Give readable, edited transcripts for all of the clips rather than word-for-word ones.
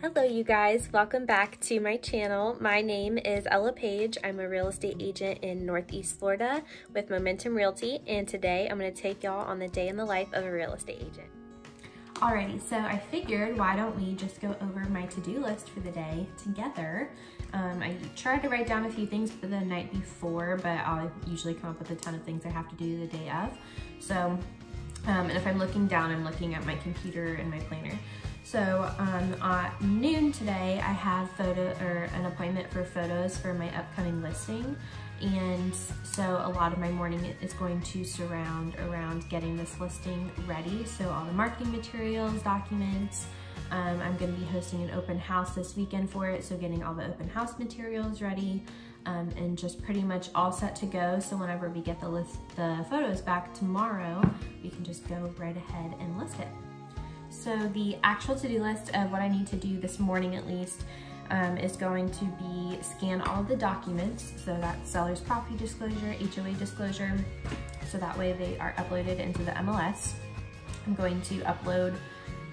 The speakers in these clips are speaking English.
Hello you guys, welcome back to my channel. My name is Ella Paige. I'm a real estate agent in Northeast Florida with Momentum Realty, and today I'm going to take y'all on the day in the life of a real estate agent. Alrighty, so I figured why don't we just go over my to-do list for the day together. I tried to write down a few things for the night before, but I'll usually come up with a ton of things I have to do the day of. So, and if I'm looking down, I'm looking at my computer and my planner. So at noon today, I have an appointment for photos for my upcoming listing. And so a lot of my morning is going to surround around getting this listing ready. So all the marketing materials, documents. I'm gonna be hosting an open house this weekend for it. So getting all the open house materials ready and just pretty much all set to go. So whenever we get the photos back tomorrow, we can just go right ahead and list it. So the actual to-do list of what I need to do this morning at least is going to be scan all the documents, so that's seller's property disclosure, HOA disclosure, so that way they are uploaded into the MLS. I'm going to upload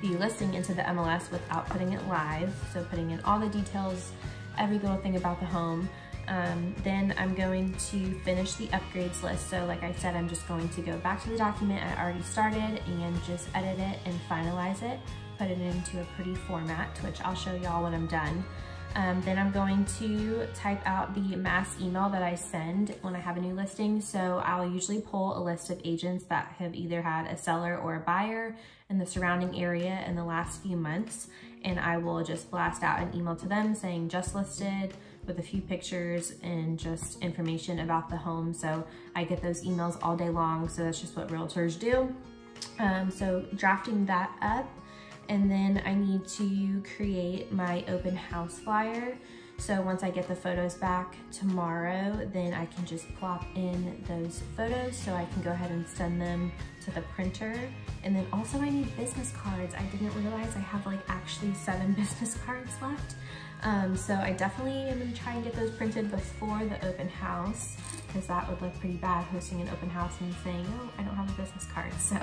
the listing into the MLS without putting it live, so putting in all the details, every little thing about the home. Then I'm going to finish the upgrades list. So like I said, I'm just going to go back to the document I already started and just edit it and finalize it, put it into a pretty format, which I'll show y'all when I'm done. Then I'm going to type out the mass email that I send when I have a new listing. So I'll usually pull a list of agents that have either had a seller or a buyer in the surrounding area in the last few months. And I will just blast out an email to them saying just listed, with a few pictures and just information about the home. So I get those emails all day long. So that's just what realtors do. So drafting that up, and then I need to create my open house flyer. So once I get the photos back tomorrow, then I can just plop in those photos so I can go ahead and send them to the printer. And then also I need business cards. I didn't realize I have like actually 7 business cards left. So I definitely am gonna try and get those printed before the open house, because that would look pretty bad hosting an open house and saying, oh, I don't have a business card. So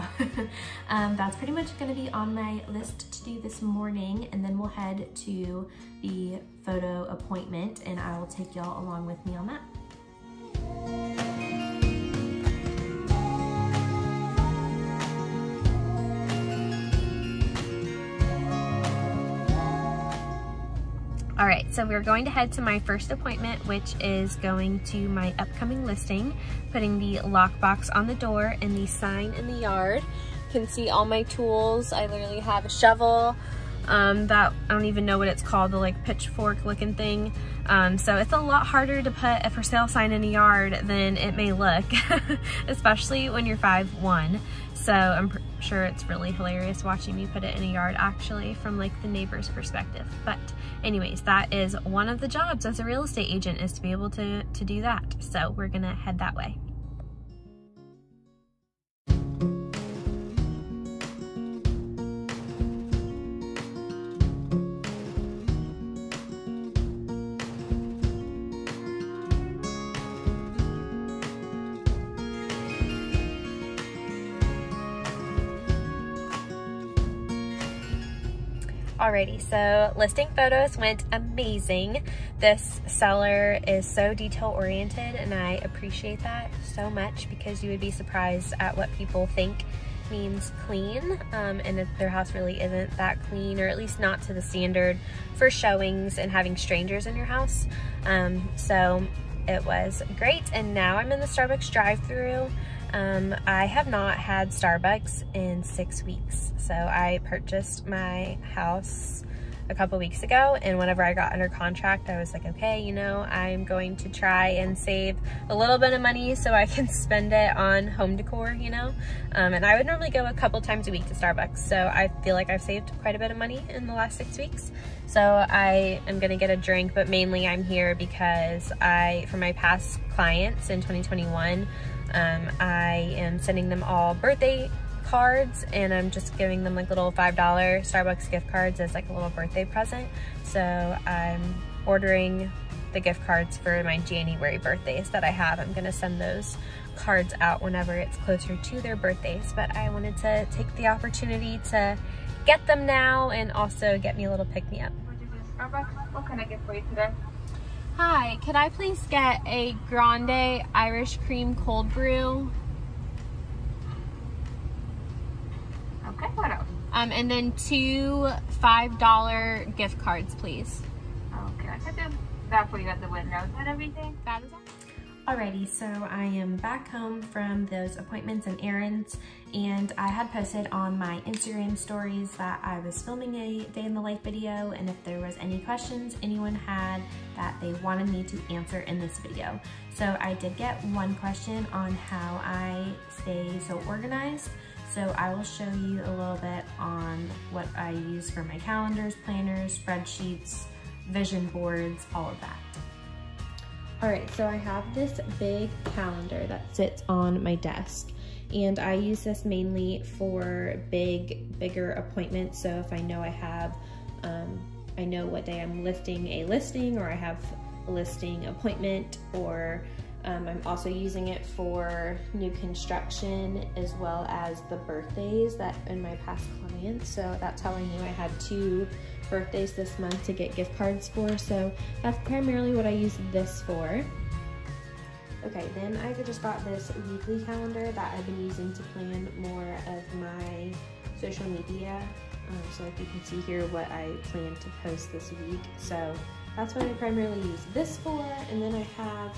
that's pretty much gonna be on my list to do this morning, and then we'll head to the photo appointment and I will take y'all along with me on that. All right, so we're going to head to my first appointment, which is going to my upcoming listing, putting the lockbox on the door and the sign in the yard. You can see all my tools. I literally have a shovel, that I don't even know what it's called, the like pitchfork looking thing. So it's a lot harder to put a for sale sign in a yard than it may look, especially when you're 5'1". So I'm sure it's really hilarious watching me put it in a yard actually from like the neighbor's perspective. But anyways, that is one of the jobs as a real estate agent, is to be able to do that. So we're gonna head that way. Alrighty, so listing photos went amazing. This seller is so detail oriented and I appreciate that so much, because you would be surprised at what people think means clean, and if their house really isn't that clean, or at least not to the standard for showings and having strangers in your house. So it was great, and now I'm in the Starbucks drive-thru. I have not had Starbucks in 6 weeks. So I purchased my house a couple weeks ago, and whenever I got under contract, I was like, okay, you know, I'm going to try and save a little bit of money so I can spend it on home decor, you know? And I would normally go a couple times a week to Starbucks. So I feel like I've saved quite a bit of money in the last 6 weeks. So I am gonna get a drink, but mainly I'm here because for my past clients in 2021, I am sending them all birthday cards, and I'm just giving them like little $5 Starbucks gift cards as like a little birthday present. So I'm ordering the gift cards for my January birthdays that I have. I'm gonna send those cards out whenever it's closer to their birthdays, but I wanted to take the opportunity to get them now and also get me a little pick-me-up. Starbucks. What can I get for you today? Hi, could I please get a grande Irish cream cold brew? Okay, what else? And then two $5 gift cards, please. Okay, I can do that for you at the window. Is that everything? That is all. Alrighty, so I am back home from those appointments and errands, and I had posted on my Instagram stories that I was filming a day in the life video, and if there was any questions anyone had that they wanted me to answer in this video. So I did get one question on how I stay so organized. So I will show you a little bit on what I use for my calendars, planners, spreadsheets, vision boards, all of that. All right, so I have this big calendar that sits on my desk, and I use this mainly for bigger appointments. So if I know I have, I know what day I'm listing a listing, or I have a listing appointment, or I'm also using it for new construction as well as the birthdays that in my past clients. So that's how I knew I had two birthdays this month to get gift cards for, so that's primarily what I use this for. Okay, then I just got this weekly calendar that I've been using to plan more of my social media, so like you can see here what I plan to post this week. So that's what I primarily use this for, and then I have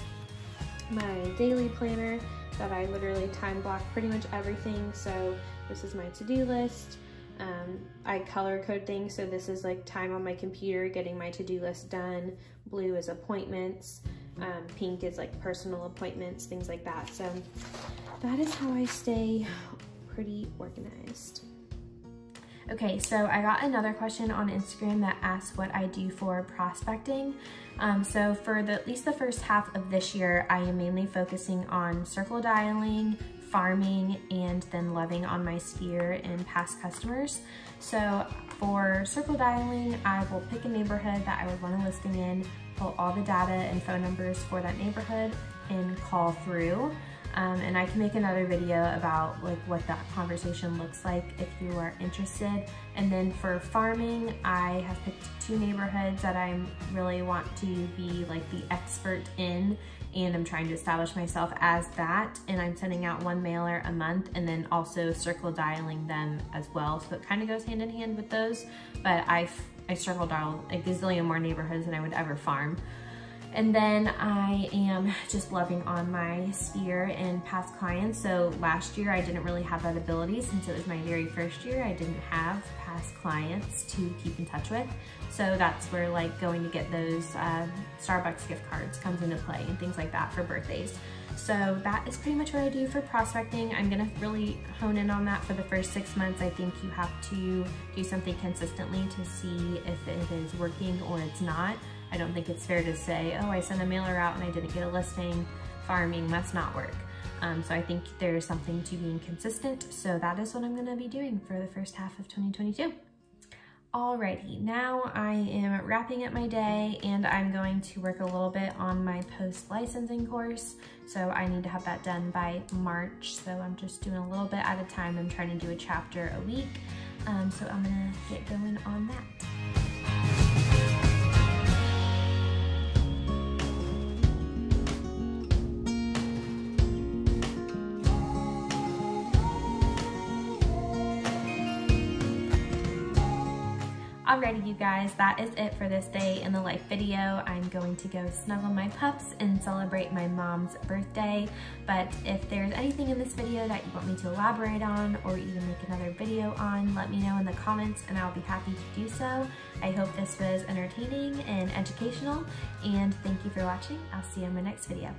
my daily planner that I literally time block pretty much everything. So this is my to-do list. I color code things, so this is like time on my computer getting my to-do list done. Blue is appointments, pink is like personal appointments, things like that. So that is how I stay pretty organized. Okay, so I got another question on Instagram that asked what I do for prospecting. So for at least the first half of this year, I am mainly focusing on circle dialing, farming, and then loving on my sphere and past customers. So for circle dialing, I will pick a neighborhood that I would want a listing in, pull all the data and phone numbers for that neighborhood, and call through. And I can make another video about like what that conversation looks like if you are interested. And then for farming, I have picked two neighborhoods that I really want to be like the expert in, and I'm trying to establish myself as that. And I'm sending out one mailer a month and then also circle dialing them as well. So it kind of goes hand in hand with those, but I circle dialed a gazillion more neighborhoods than I would ever farm. And then I am just loving on my sphere and past clients. So last year I didn't really have that ability since it was my very first year. I didn't have past clients to keep in touch with. So that's where like going to get those Starbucks gift cards comes into play and things like that for birthdays. So that is pretty much what I do for prospecting. I'm gonna really hone in on that for the first 6 months. I think you have to do something consistently to see if it is working or it's not. I don't think it's fair to say, oh, I sent a mailer out and I didn't get a listing, farming must not work. So I think there's something to being consistent. So that is what I'm gonna be doing for the first half of 2022. Alrighty, now I am wrapping up my day, and I'm going to work a little bit on my post-licensing course. So I need to have that done by March. So I'm just doing a little bit at a time. I'm trying to do a chapter a week. So I'm gonna get going on that. Alrighty, you guys, that is it for this day in the life video. I'm going to go snuggle my pups and celebrate my mom's birthday. But if there's anything in this video that you want me to elaborate on or even make another video on, let me know in the comments and I'll be happy to do so. I hope this was entertaining and educational, and thank you for watching. I'll see you in my next video.